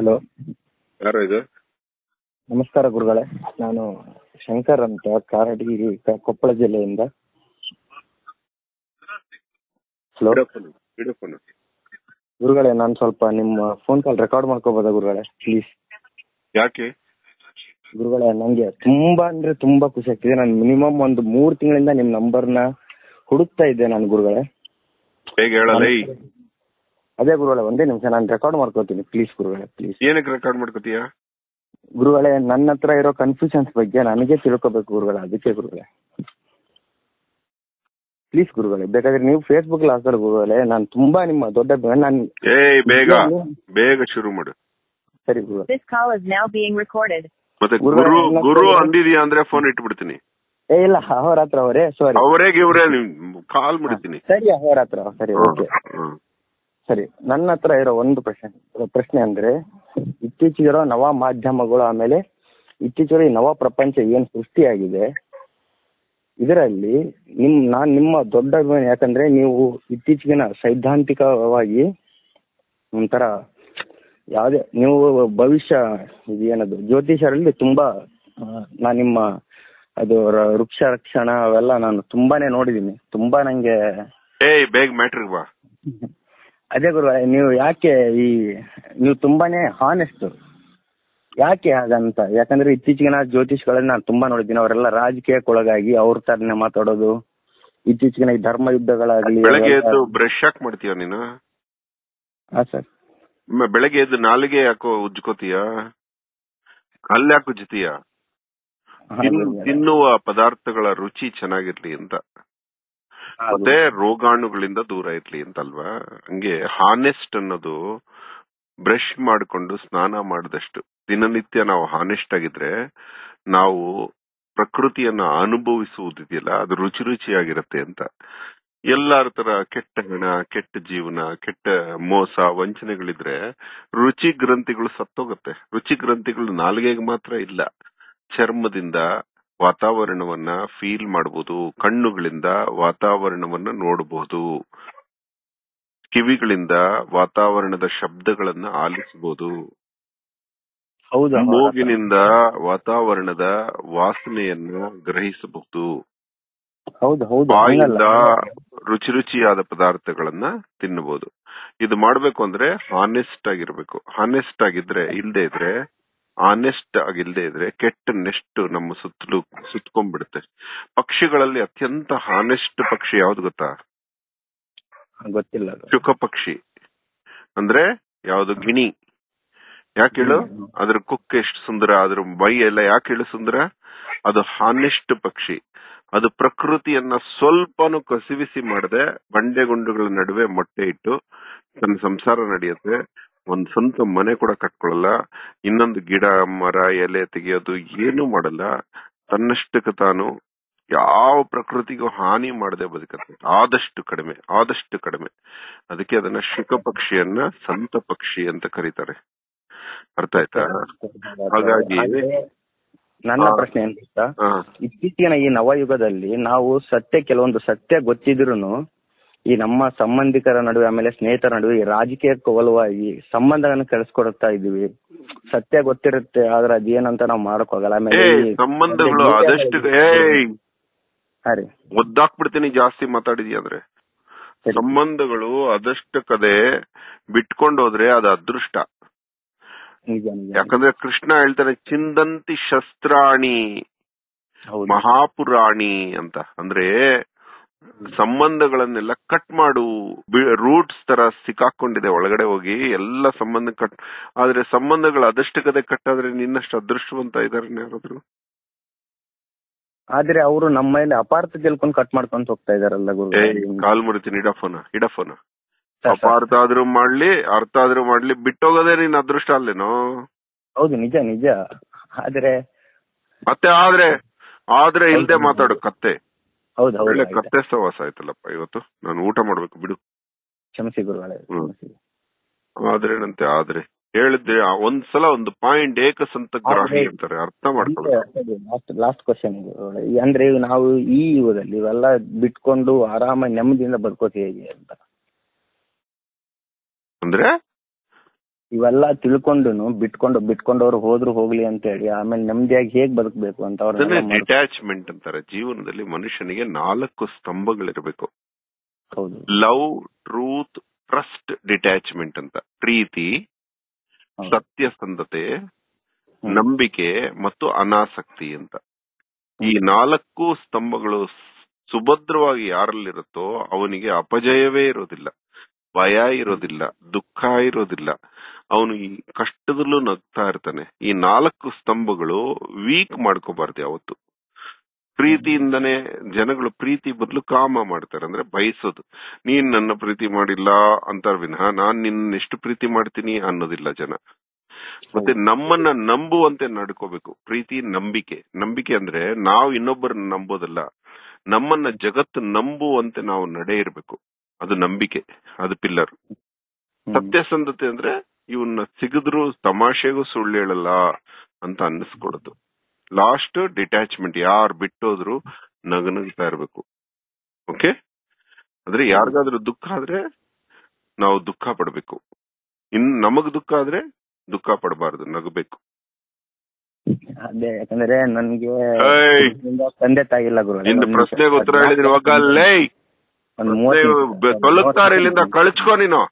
Hello, ಯಾರು ಇದು? ನಮಸ್ಕಾರ ಗುರುಗಳೇ, ನಾನು ಶಂಕರ್ ಅಂತ, ಕಾರಟಗಿ, ಕೊಪ್ಪಳ ಜಿಲ್ಲೆಯಿಂದ. ಹಲೋ ಗುರುಗಳೇ, ನಾನು ಸ್ವಲ್ಪ ನಿಮ್ಮ ಫೋನ್ ಕಾಲ್ ರೆಕಾರ್ಡ್ ಮಾಡ್ಕೋಬೋದಾ ಗುರುಗಳೇ, ಪ್ಲೀಸ್? ಯಾಕೆ ಗುರುಗಳೇ, ನಂಗೆ ತುಂಬಾ ಅಂದ್ರೆ ತುಂಬಾ ಖುಷಿ ಆಗ್ತಿದೆ. ನಾನು ಮಿನಿಮಮ್ ಒಂದು 3 ತಿಂಗಳಿಂದ ನಿಮ್ ನಂಬರ್ನ ಹುಡುಕ್ತಾ ಇದ್ದೆ ನಾನು ಗುರುಗಳೇ. ಅದೇ ಗುರುಗಳೇ, ಒಂದೇ ನಿಮಿಷ, ನಾನು ರೆಕಾರ್ಡ್ ಮಾಡ್ಕೋತೀನಿ ಪ್ಲೀಸ್ ಗುರುಗಳೇ, ಪ್ಲೀಸ್. ಏನಕ್ಕೆ ರೆಕಾರ್ಡ್ ಮಾಡ್ಕೋತೀಯಾ ಗುರುಗಳೇ? ನನ್ನ ಹತ್ರ ಇರೋ ಕನ್ಫ್ಯೂಷನ್ಸ್ ಬಗ್ಗೆ ನನಗೆ ತಿಳ್ಕೋಬೇಕು ಗುರುಗಳೇ, ಅದಕ್ಕೆ ಗುರುಗಳೇ ಪ್ಲೀಸ್ ಗುರುಗಳೇ. ಬೇಕಾದ್ರೆ ನೀವು ಫೇಸ್ಬುಕ್ ಅಲ್ಲಿ ಹಾಕೋರು ಗುರುಗಳೇ, ನಾನು ತುಂಬಾ ನಿಮ್ಮ ದೊಡ್ಡ ಬೇಗ ಶುರು ಮಾಡು. ಸರಿ ಗುರುಗಳೇ, ಗುರು ಅಂದಿದ್ಯಾ ಅಂದ್ರೆ ಫೋನ್ ಇಟ್ಬಿಡ್ತೀನಿ. ಏ ಇಲ್ಲ ಅಹೋರಾತ್ರ ಅವರೇ, ಸಾರಿ ಅವರೇ ಇವರೇ ಕಾಲ್ ಮಾಡ್ತೀನಿ. ಸರಿ ಅಹೋರಾತ್ರ, ಸರಿ ಓಕೆ. ಸರಿ, ನನ್ನ ಹತ್ರ ಇರೋ ಒಂದು ಪ್ರಶ್ನೆ ಅಂದ್ರೆ, ಇತ್ತೀಚೆಗಿರೋ ನವ ಮಾಧ್ಯಮಗಳು, ಆಮೇಲೆ ಇತ್ತೀಚೆಗೆ ನವ ಪ್ರಪಂಚ ಏನ್ ಸೃಷ್ಟಿಯಾಗಿದೆ, ಇದರಲ್ಲಿ ನಿಮ್ಮ ದೊಡ್ಡ ಅಭಿಮಾನಿ. ಯಾಕಂದ್ರೆ ನೀವು ಇತ್ತೀಚೆಗಿನ ಸೈದ್ಧಾಂತಿಕವಾಗಿ ಒಂಥರ ಯಾವುದೇ ನೀವು ಭವಿಷ್ಯ ಇದು ಏನದು ಜ್ಯೋತಿಷರಲ್ಲಿ ತುಂಬಾ ನಾನು ನಿಮ್ಮ ಅದು ವೃಕ್ಷ ರಕ್ಷಣ ಅವೆಲ್ಲ ನಾನು ತುಂಬಾನೇ ನೋಡಿದೀನಿ, ತುಂಬಾ ನಂಗೆ. ಅದೇ ಗುರು, ನೀವು ಯಾಕೆ ನೀವು ತುಂಬಾನೇ ಹಾನೆಸ್ಟ್, ಯಾಕೆ ಹಾಗಂತ? ಯಾಕಂದ್ರೆ ಇತ್ತೀಚೆಗಿನ ಜ್ಯೋತಿಷ್ಗಳಲ್ಲಿ ನಾನು ತುಂಬಾ ನೋಡಿದ್ದೀನಿ, ಅವರೆಲ್ಲ ರಾಜಕೀಯಕ್ಕೊಳಗಾಗಿ ಅವ್ರ ತರನೇ ಮಾತಾಡೋದು. ಇತ್ತೀಚೆಗಿನ ಈ ಧರ್ಮ ಯುದ್ಧಗಳಾಗಲಿ. ಬ್ರಷ್ ಯಾಕೆ ಮಾಡ್ತೀಯ ನೀನು? ಹಾ ಸರ್, ಬೆಳಗ್ಗೆ ಎದ್ದು ನಾಲಿಗೆ ಯಾಕೋ ಉಜ್ಕೋತೀಯ, ಅಲ್ಲಿ ಯಾಕೆ ಉಜ್ತೀಯ? ತಿನ್ನುವ ಪದಾರ್ಥಗಳ ರುಚಿ ಚೆನ್ನಾಗಿರ್ಲಿ ಅಂತ, ಮತ್ತೆ ರೋಗಾಣುಗಳಿಂದ ದೂರ ಇರ್ಲಿ ಅಂತ ಅಲ್ವಾ. ಹಂಗೆ ಹಾನೆಸ್ಟ್ ಅನ್ನೋದು ಬ್ರಷ್ ಮಾಡಿಕೊಂಡು ಸ್ನಾನ ಮಾಡಿದಷ್ಟು. ದಿನನಿತ್ಯ ನಾವು ಹಾನೆಸ್ಟ್ ಆಗಿದ್ರೆ ನಾವು ಪ್ರಕೃತಿಯನ್ನ ಅನುಭವಿಸುವುದಿದೆಯಲ್ಲ, ಅದು ರುಚಿ ರುಚಿಯಾಗಿರುತ್ತೆ ಅಂತ. ಎಲ್ಲಾರ ತರ ಕೆಟ್ಟ ಹಣ, ಕೆಟ್ಟ ಜೀವನ, ಕೆಟ್ಟ ಮೋಸ, ವಂಚನೆಗಳಿದ್ರೆ ರುಚಿ ಗ್ರಂಥಿಗಳು ಸತ್ತೋಗುತ್ತೆ. ರುಚಿ ಗ್ರಂಥಿಗಳು ನಾಲ್ಗೆಗೆ ಮಾತ್ರ ಇಲ್ಲ, ಚರ್ಮದಿಂದ ವಾತಾವರಣವನ್ನ ಫೀಲ್ ಮಾಡಬಹುದು, ಕಣ್ಣುಗಳಿಂದ ವಾತಾವರಣವನ್ನ ನೋಡಬಹುದು, ಕಿವಿಗಳಿಂದ ವಾತಾವರಣದ ಶಬ್ದಗಳನ್ನ ಆಲಿಸಬಹುದು, ಮೂಗಿನಿಂದ ವಾತಾವರಣದ ವಾಸನೆಯನ್ನ ಗ್ರಹಿಸಬಹುದು, ಬಾಯಿಂದ ರುಚಿ ರುಚಿಯಾದ ಪದಾರ್ಥಗಳನ್ನ ತಿನ್ನಬಹುದು. ಇದು ಮಾಡ್ಬೇಕು ಅಂದ್ರೆ ಹಾನೆಸ್ಟ್ ಆಗಿರ್ಬೇಕು. ಹಾನೆಸ್ಟ್ ಆಗಿದ್ರೆ ಇಲ್ದೇ ಇದ್ರೆ ಆನೆಸ್ಟ್ ಆಗಿಲ್ದೇ ಇದ್ರೆ ಕೆಟ್ಟ ನೆಸ್ಟ್ ನಮ್ಮ ಸುತ್ತಲೂ ಸುತ್ಕೊಂಡ್ಬಿಡುತ್ತೆ. ಪಕ್ಷಿಗಳಲ್ಲಿ ಅತ್ಯಂತ ಹಾನೆಸ್ಟ್ ಪಕ್ಷಿ ಯಾವ್ದು ಗೊತ್ತಾ? ಗೊತ್ತಿಲ್ಲ. ಶುಕ ಪಕ್ಷಿ ಅಂದ್ರೆ ಯಾವ್ದು? ಗಿಣಿ. ಯಾಕೆ ಹೇಳು? ಅದ್ರ ಕೊಕ್ಕೆ ಎಷ್ಟು ಸುಂದರ, ಅದ್ರ ಮೈ ಎಲ್ಲ ಯಾಕೆ ಹೇಳು ಸುಂದರ? ಅದು ಹಾನೆಸ್ಟ್ ಪಕ್ಷಿ. ಅದು ಪ್ರಕೃತಿಯನ್ನ ಸ್ವಲ್ಪನೂ ಕಸಿವಿಸಿ ಮಾಡದೆ ಬಂಡೆಗುಂಡುಗಳ ನಡುವೆ ಮೊಟ್ಟೆ ಇಟ್ಟು ತನ್ನ ಸಂಸಾರ ನಡೆಯುತ್ತೆ. ಒಂದ್ ಸ್ವಂತ ಮನೆ ಕೂಡ ಕಟ್ಕೊಳ್ಳಲ್ಲ, ಇನ್ನೊಂದು ಗಿಡ ಮರ ಎಲೆ ತೆಗೆಯೋದು ಏನು ಮಾಡಲ್ಲ. ತನ್ನಷ್ಟಕ್ಕೆ ತಾನು ಯಾವ ಪ್ರಕೃತಿಗೂ ಹಾನಿ ಮಾಡದೆ ಬದುಕುತ್ತೆ, ಆದಷ್ಟು ಕಡಿಮೆ, ಆದಷ್ಟು ಕಡಿಮೆ. ಅದಕ್ಕೆ ಅದನ್ನ ಶುಕ ಪಕ್ಷಿಯನ್ನ ಸಂತ ಪಕ್ಷಿ ಅಂತ ಕರೀತಾರೆ. ಅರ್ಥ ಆಯ್ತಾ? ಹಾಗಾಗಿ ನನ್ನ ಪ್ರಶ್ನೆ ಏನ್ ಗೊತ್ತಾ, ಇತ್ತೀಚಿನ ಈ ನವಯುಗದಲ್ಲಿ ನಾವು ಕೆಲವೊಂದು ಸತ್ಯ ಗೊತ್ತಿದ್ರು ಈ ನಮ್ಮ ಸಂಬಂಧಿಕರ ನಡುವೆ ಆಮೇಲೆ ಸ್ನೇಹಿತರ ನಡುವೆ ಈ ರಾಜಕೀಯಕ್ಕೆ ಒಲುವಾಗಿ ಸಂಬಂಧಗಳನ್ನ ಕಳಿಸ್ಕೊಡ್ತಾ ಇದೀವಿ. ಸತ್ಯ ಗೊತ್ತಿರುತ್ತೆ, ಆದ್ರೆ ಅದೇನಂತ ನಾವು ಮಾಡೋಕ್ಕಾಗಲ್ಲ. ಆಮೇಲೆ ಸಂಬಂಧಗಳು ಆದಷ್ಟು ಒದ್ದಾಕ್ಬಿಡ್ತೀನಿ ಜಾಸ್ತಿ ಮಾತಾಡಿದ್ಯಾ ಅಂದ್ರೆ. ಸಂಬಂಧಗಳು ಅದಷ್ಟಕ್ಕದೆ ಬಿಟ್ಕೊಂಡೋದ್ರೆ ಅದು ಅದೃಷ್ಟ. ಯಾಕಂದ್ರೆ ಕೃಷ್ಣ ಹೇಳ್ತಾನೆ, ಚಿಂದಂತಿ ಶಸ್ತ್ರಾಣಿ ಮಹಾಪುರಾಣಿ ಅಂತ. ಅಂದ್ರೆ ಸಂಬಂಧಗಳನ್ನೆಲ್ಲ ಕಟ್ ಮಾಡು, ರೂಟ್ಸ್ ತರ ಸಿಕ್ಕಾಕೊಂಡಿದೆ ಒಳಗಡೆ ಹೋಗಿ ಎಲ್ಲ ಸಂಬಂಧ ಕಟ್. ಆದ್ರೆ ಸಂಬಂಧಗಳು ಅದಷ್ಟಕ್ಕದೆ ಕಟ್ ಆದ್ರೆ ನಿನ್ನಷ್ಟು ಅದೃಷ್ಟವಂತ ಇದಾರೆ ಯಾರಾದ್ರು? ಆದ್ರೆ ಅವರು ನಮ್ಮ ಮೇಲೆ ಅಪಾರ್ಥ ಗೆಲ್ಕೊಂಡು ಕಟ್ ಮಾಡ್ಕೊಂತ ಹೋಗ್ತಾ ಇದಾರಲ್ಲ ಗುರು. ಕಾಲ್ ಮಾಡ್ತೀನಿ, ಇಡಫೋನ. ಅಪಾರ್ಥ ಆದ್ರೂ ಮಾಡ್ಲಿ, ಅರ್ಥ ಆದ್ರೂ ಮಾಡ್ಲಿ, ಬಿಟ್ಟೋಗೋದೇ ನೀನ್ ಅದೃಷ್ಟ ಅಲ್ಲೇನೋ. ಹೌದು, ನಿಜ ನಿಜ. ಆದ್ರೆ ಮತ್ತೆ ಆದ್ರೆ ಆದ್ರೆ ಇಲ್ದೆ ಮಾತಾಡು ಕತ್ತೆ. ಒಳ್ಳೆ ಕತ್ತೆ ಸವಾಸ ಆಯ್ತಲ್ಲಪ್ಪ ಇವತ್ತು, ನಾನು ಊಟ ಮಾಡ್ಬೇಕು ಬಿಡು. ಕ್ಷಮಿಸಿ ಗುರುಗಳೇ. ಆದ್ರೇನಂತೆ? ಆದ್ರೆ ಹೇಳಿದ್ರೆ ಒಂದ್ಸಲ ಒಂದು ಪಾಯಿಂಟ್ ಏಕಸಂತ ಗ್ರಾಹಿ ಅಂತಾರೆ, ಅರ್ಥ ಮಾಡ್ಕೊಳ್ಬೇಕು. ಲಾಸ್ಟ್ ಕ್ವಶನ್ ಅಂದ್ರೆ, ನಾವು ಈ ಯುಗದಲ್ಲಿ ಇವೆಲ್ಲ ಬಿಟ್ಕೊಂಡು ಆರಾಮಾಗಿ ನೆಮ್ಮದಿಯಿಂದ ಬದುಕೋತಿ ಹೇಗೆ ಅಂತ ಅಂದ್ರೆ ಇವೆಲ್ಲ ತಿಳ್ಕೊಂಡುನು ಬಿಟ್ಕೊಂಡವ್ರು ಹೋದ್ರು ಹೋಗ್ಲಿ ಅಂತ ಹೇಳಿ ಆಮೇಲೆ ನೆಮ್ಮದಿಯಾಗಿ ಹೇಗ್ ಬದುಕಬೇಕು ಅಂತ ಅವ್ರ ಡಿಟ್ಯಾಚ್ಮೆಂಟ್ ಅಂತಾರೆ. ಜೀವನದಲ್ಲಿ ಮನುಷ್ಯನಿಗೆ 4 ಸ್ತಂಭಗಳಿರ್ಬೇಕು. ಲವ್, ಟ್ರೂತ್, ಟ್ರಸ್ಟ್, ಡಿಟ್ಯಾಚ್ಮೆಂಟ್ ಅಂತ. ಪ್ರೀತಿ, ಸತ್ಯಸಂಧತೆ, ನಂಬಿಕೆ ಮತ್ತು ಅನಾಸಕ್ತಿ ಅಂತ. ಈ 4 ಸ್ತಂಭಗಳು ಸುಭದ್ರವಾಗಿ ಯಾರಲ್ಲಿರುತ್ತೋ ಅವನಿಗೆ ಅಪಜಯವೇ ಇರೋದಿಲ್ಲ, ಭಯ ಇರೋದಿಲ್ಲ, ದುಃಖ ಇರೋದಿಲ್ಲ, ಅವನು ಈ ಕಷ್ಟದಲ್ಲೂ ನಗ್ತಾ ಇರ್ತಾನೆ. ಈ 4 ಸ್ತಂಭಗಳು ವೀಕ್ ಮಾಡ್ಕೋಬಾರ್ದು ಯಾವತ್ತು. ಪ್ರೀತಿಯಿಂದನೇ ಜನಗಳು ಪ್ರೀತಿ ಬದಲು ಕಾಮ ಮಾಡ್ತಾರೆ, ಅಂದ್ರೆ ಬಯಸೋದು. ನೀನ್ ನನ್ನ ಪ್ರೀತಿ ಮಾಡಿಲ್ಲ ಅಂತಾರ ವಿನಃ ನಾನ್ ನಿನ್ನ ಎಷ್ಟು ಪ್ರೀತಿ ಮಾಡ್ತೀನಿ ಅನ್ನೋದಿಲ್ಲ ಜನ. ಮತ್ತೆ ನಮ್ಮನ್ನ ನಂಬುವಂತೆ ನಡ್ಕೋಬೇಕು. ಪ್ರೀತಿ, ನಂಬಿಕೆ. ನಂಬಿಕೆ ಅಂದ್ರೆ ನಾವು ಇನ್ನೊಬ್ಬರನ್ನ ನಂಬೋದಲ್ಲ, ನಮ್ಮನ್ನ ಜಗತ್ತು ನಂಬುವಂತೆ ನಾವು ನಡೆ ಇರ್ಬೇಕು, ಅದು ನಂಬಿಕೆ, ಅದು ಪಿಲ್ಲರ್. ಸತ್ಯಸಂಧತೆ ಅಂದ್ರೆ ಇವನ್ನ ಸಿಗದ್ರು ತಮಾಷೆಗೂ ಸುಳ್ಳು ಹೇಳಲ್ಲ ಅಂತ ಅನ್ನಿಸ್ಕೊಡೋದು. ಲಾಸ್ಟ್ ಡಿಟ್ಯಾಚ್ಮೆಂಟ್, ಯಾರು ಬಿಟ್ಟೋದ್ರು ನಗನಗ್ತಾ ಇರ್ಬೇಕು. ಓಕೆ, ಅಂದ್ರೆ ಯಾರಿಗಾದ್ರೂ ದುಃಖ ಆದ್ರೆ ನಾವು ದುಃಖ ಪಡ್ಬೇಕು, ಇನ್ನು ನಮಗ್ ದುಃಖ ಆದ್ರೆ ದುಃಖ ಪಡಬಾರ್ದು, ನಗಬೇಕು. ಅದೇ ಯಾಕಂದ್ರೆ ನನ್ಗೆ ತಂದೆ ತಾಯಿ ಇಲ್ಲ ಗುರು. ನಿನ್ನ ಪ್ರಶ್ನೆಗೆ ಉತ್ತರ ಹೇಳಿದ್ರೆ ಕಳಿಸ್ಕೊ ನೀನು.